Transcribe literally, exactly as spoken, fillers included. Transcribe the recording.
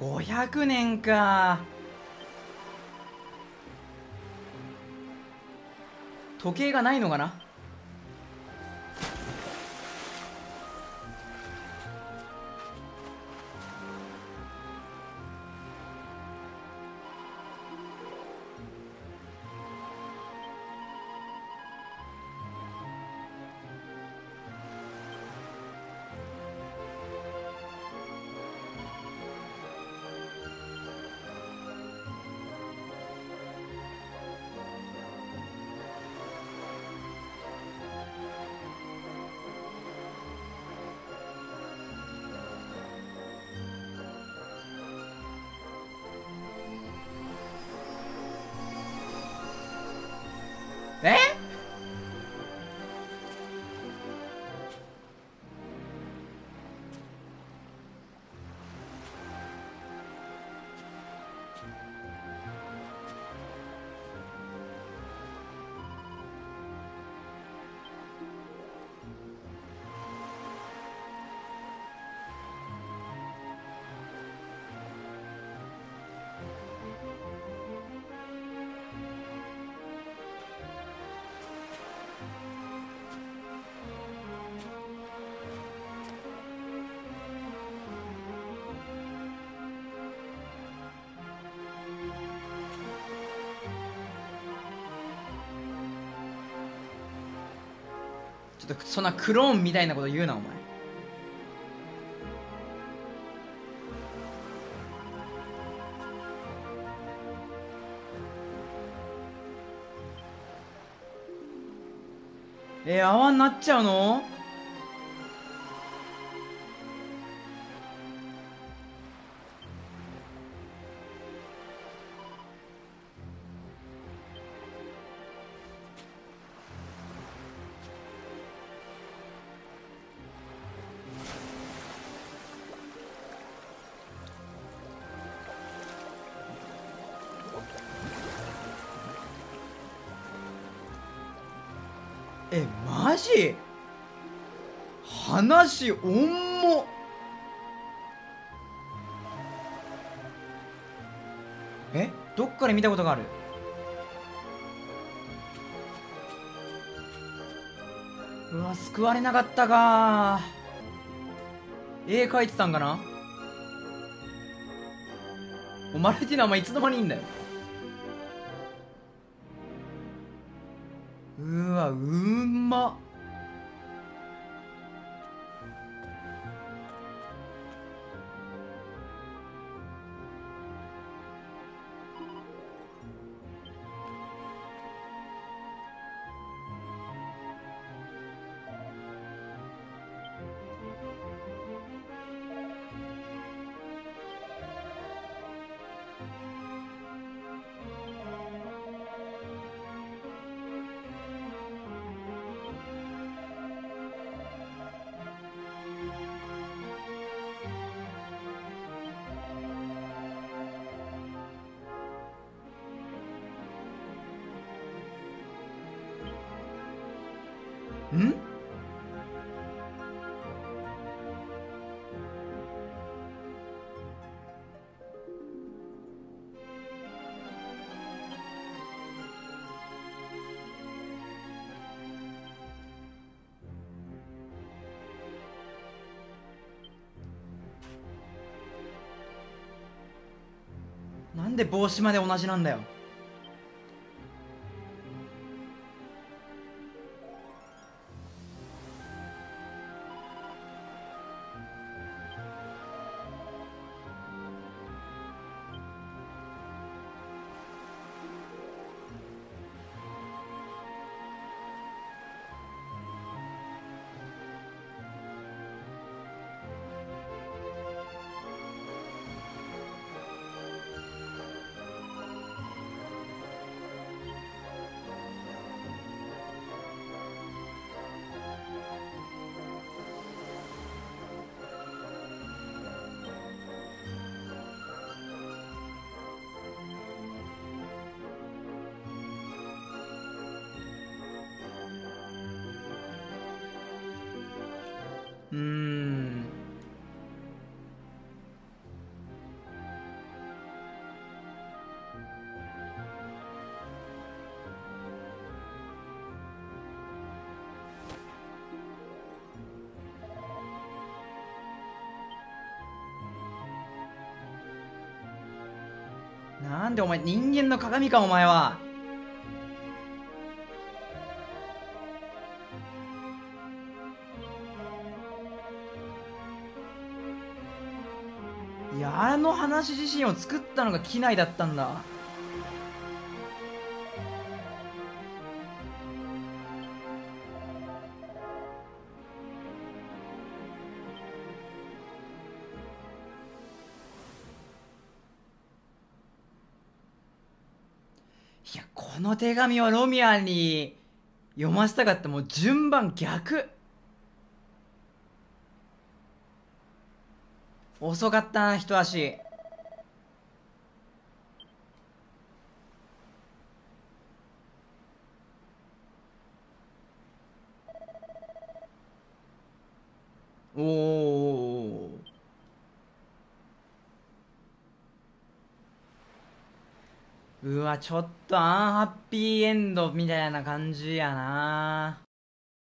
ごひゃくねんか。時計がないのかな。え？ちょっとそんなクローンみたいなこと言うなお前。えー、泡になっちゃうの？え、マジ？話おんも。え、どっかで見たことがある。うわ、救われなかったか。絵描いてたんかな。お前らってのはお前いつの間にいいんだよ。うわ、うんまっ。ん？なんで帽子まで同じなんだよ。なんでお前人間の鏡かお前は。いや、あの話自身を作ったのが機内だったんだ。いや、この手紙をロミアに読ませたかった。もう順番逆。遅かったな、一足。おお。うわ、ちょっとアンハッピーエンドみたいな感じやな。